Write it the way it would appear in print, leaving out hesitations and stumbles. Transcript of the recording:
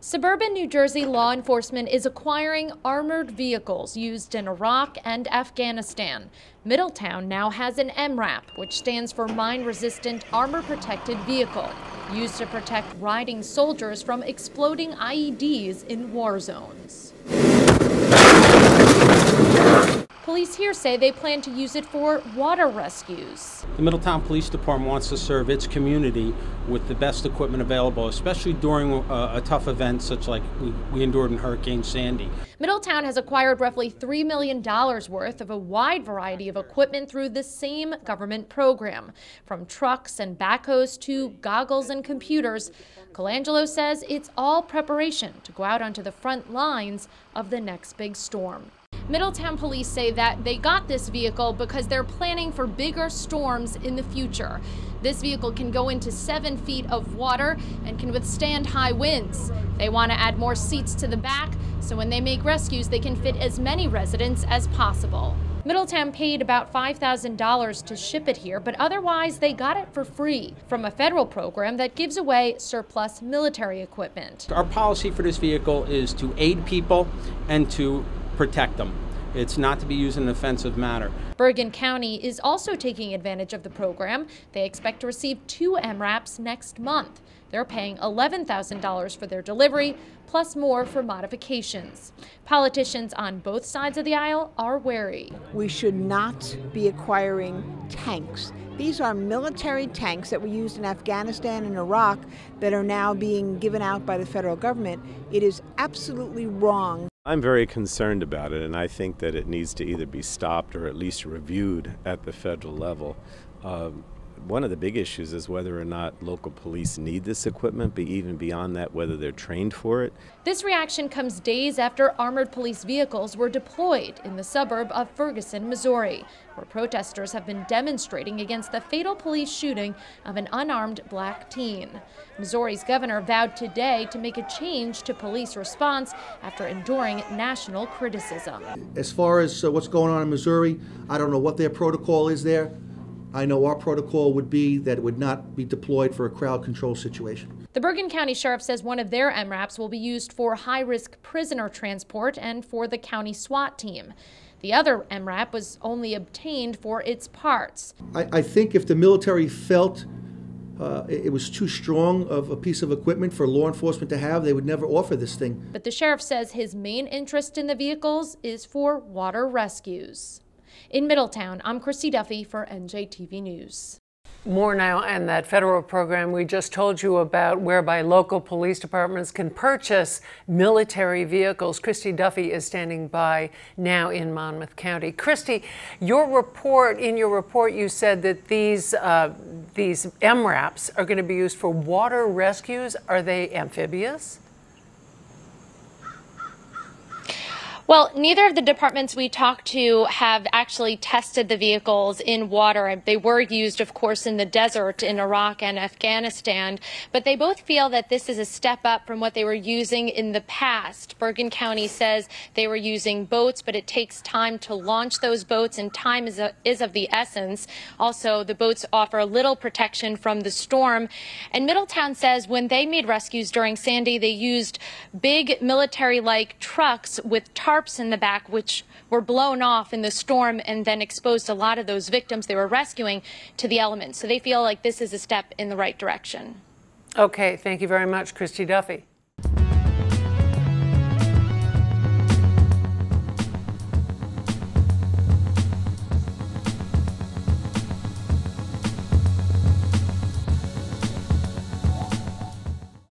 Suburban New Jersey law enforcement is acquiring armored vehicles used in Iraq and Afghanistan. Middletown now has an MRAP, which stands for Mine-Resistant Armor-Protected Vehicle, used to protect riding soldiers from exploding IEDs in war zones. Police here say they plan to use it for water rescues. The Middletown Police Department wants to serve its community with the best equipment available, especially during a tough event such like we endured in Hurricane Sandy. Middletown has acquired roughly $3 million worth of a wide variety of equipment through the same government program, from trucks and backhoes to goggles and computers. Colangelo says it's all preparation to go out onto the front lines of the next big storm. Middletown police say that they got this vehicle because they're planning for bigger storms in the future. This vehicle can go into 7 feet of water and can withstand high winds. They want to add more seats to the back, so when they make rescues, they can fit as many residents as possible. Middletown paid about $5,000 to ship it here, but otherwise they got it for free from a federal program that gives away surplus military equipment. Our policy for this vehicle is to aid people and to protect them. It's not to be used in an offensive manner. Bergen County is also taking advantage of the program. They expect to receive 2 MRAPs next month. They're paying $11,000 for their delivery, plus more for modifications. Politicians on both sides of the aisle are wary. We should not be acquiring tanks. These are military tanks that were used in Afghanistan and Iraq that are now being given out by the federal government. It is absolutely wrong. I'm very concerned about it, and I think that it needs to either be stopped or at least reviewed at the federal level. One of the big issues is whether or not local police need this equipment, but even beyond that, whether they're trained for it. This reaction comes days after armored police vehicles were deployed in the suburb of Ferguson, Missouri, where protesters have been demonstrating against the fatal police shooting of an unarmed black teen. Missouri's governor vowed today to make a change to police response after enduring national criticism. As far as what's going on in Missouri, I don't know what their protocol is there. I know our protocol would be that it would not be deployed for a crowd control situation. The Bergen County Sheriff says one of their MRAPs will be used for high-risk prisoner transport and for the county SWAT team. The other MRAP was only obtained for its parts. I think if the military felt it was too strong of a piece of equipment for law enforcement to have, they would never offer this thing. But the sheriff says his main interest in the vehicles is for water rescues. In Middletown, I'm Christie Duffy for NJTV News. More now on that federal program we just told you about, whereby local police departments can purchase military vehicles. Christie Duffy is standing by now in Monmouth County. Christie, in your report, you said that these MRAPs are going to be used for water rescues. Are they amphibious? Well, neither of the departments we talked to have actually tested the vehicles in water. They were used, of course, in the desert in Iraq and Afghanistan, but they both feel that this is a step up from what they were using in the past. Bergen County says they were using boats, but it takes time to launch those boats, and time is of the essence. Also, the boats offer little protection from the storm. And Middletown says when they made rescues during Sandy, they used big military-like trucks with tarps in the back, which were blown off in the storm and then exposed a lot of those victims they were rescuing to the elements. So they feel like this is a step in the right direction. Okay, thank you very much, Christie Duffy.